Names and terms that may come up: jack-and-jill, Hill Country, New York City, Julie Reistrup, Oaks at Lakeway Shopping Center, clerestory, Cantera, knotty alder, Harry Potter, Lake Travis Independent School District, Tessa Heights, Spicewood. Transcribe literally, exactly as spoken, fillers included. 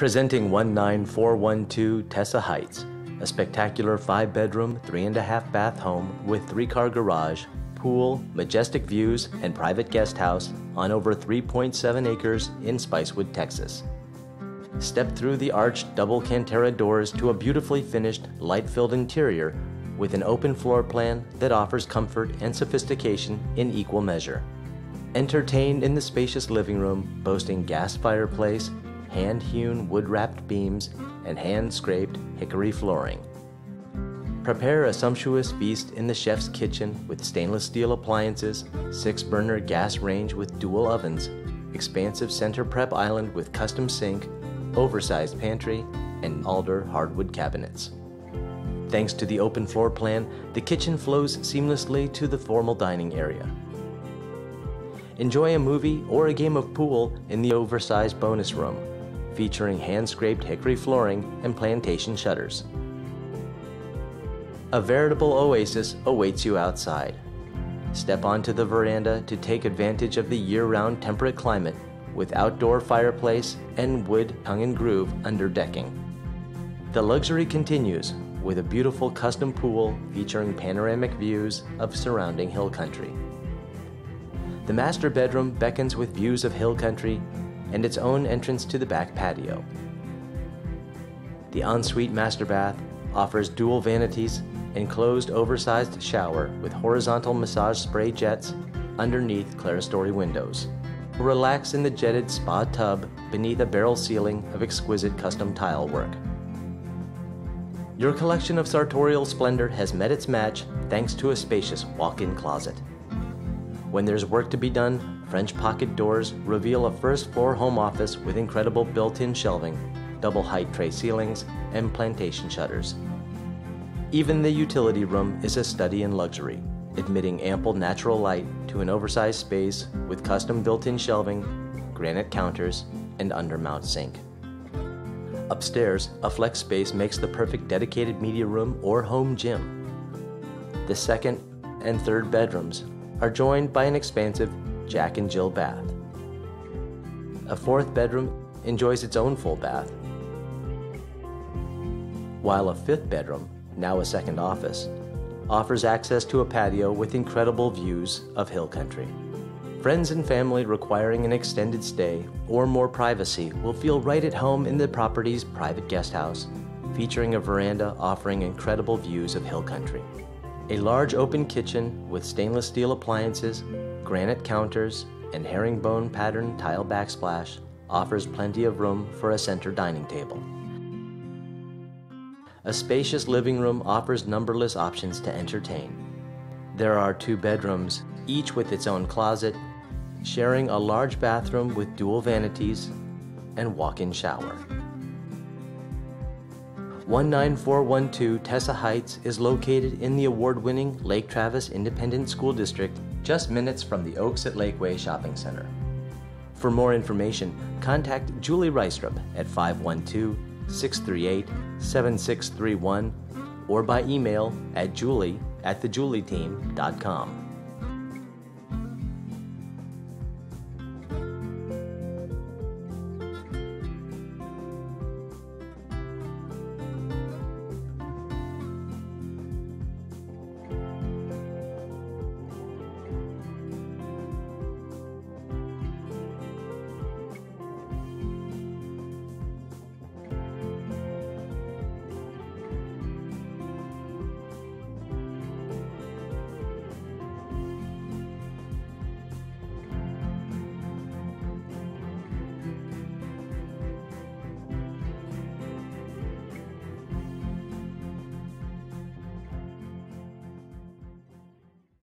Presenting one nine four one two Tessa Heights, a spectacular five-bedroom, three-and-a-half-bath home with three-car garage, pool, majestic views, and private guest house on over three point seven acres in Spicewood, Texas. Step through the arched double Cantera doors to a beautifully finished, light-filled interior with an open floor plan that offers comfort and sophistication in equal measure. Entertain in the spacious living room, boasting gas fireplace, hand-hewn wood-wrapped beams, and hand-scraped hickory flooring. Prepare a sumptuous feast in the chef's kitchen with stainless steel appliances, six-burner gas range with dual ovens, expansive center prep island with custom sink, oversized pantry, and alder hardwood cabinets. Thanks to the open floor plan, the kitchen flows seamlessly to the formal dining area. Enjoy a movie or a game of pool in the oversized bonus room, featuring hand-scraped hickory flooring and plantation shutters. A veritable oasis awaits you outside. Step onto the veranda to take advantage of the year-round temperate climate with outdoor fireplace and wood tongue and groove underdecking. The luxury continues with a beautiful custom pool featuring panoramic views of surrounding hill country. The master bedroom beckons with views of hill country and its own entrance to the back patio. The ensuite master bath offers dual vanities, enclosed oversized shower with horizontal massage spray jets underneath clerestory windows. Relax in the jetted spa tub beneath a barrel ceiling of exquisite custom tile work. Your collection of sartorial splendor has met its match thanks to a spacious walk-in closet. When there's work to be done, French pocket doors reveal a first-floor home office with incredible built-in shelving, double-height tray ceilings, and plantation shutters. Even the utility room is a study in luxury, admitting ample natural light to an oversized space with custom built-in shelving, granite counters, and undermount sink. Upstairs, a flex space makes the perfect dedicated media room or home gym. The second and third bedrooms are joined by an expansive Jack and Jill bath. A fourth bedroom enjoys its own full bath, while a fifth bedroom, now a second office, offers access to a patio with incredible views of hill country. Friends and family requiring an extended stay or more privacy will feel right at home in the property's private guest house, featuring a veranda offering incredible views of hill country. A large open kitchen with stainless steel appliances, granite counters, and herringbone pattern tile backsplash offers plenty of room for a center dining table. A spacious living room offers numberless options to entertain. There are two bedrooms, each with its own closet, sharing a large bathroom with dual vanities and walk-in shower. one nine four one two Tessa Heights is located in the award-winning Lake Travis Independent School District, just minutes from the Oaks at Lakeway Shopping Center. For more information, contact Julie Reistrup at five one two, six three eight, seven six three one or by email at julie at the julie team dot com.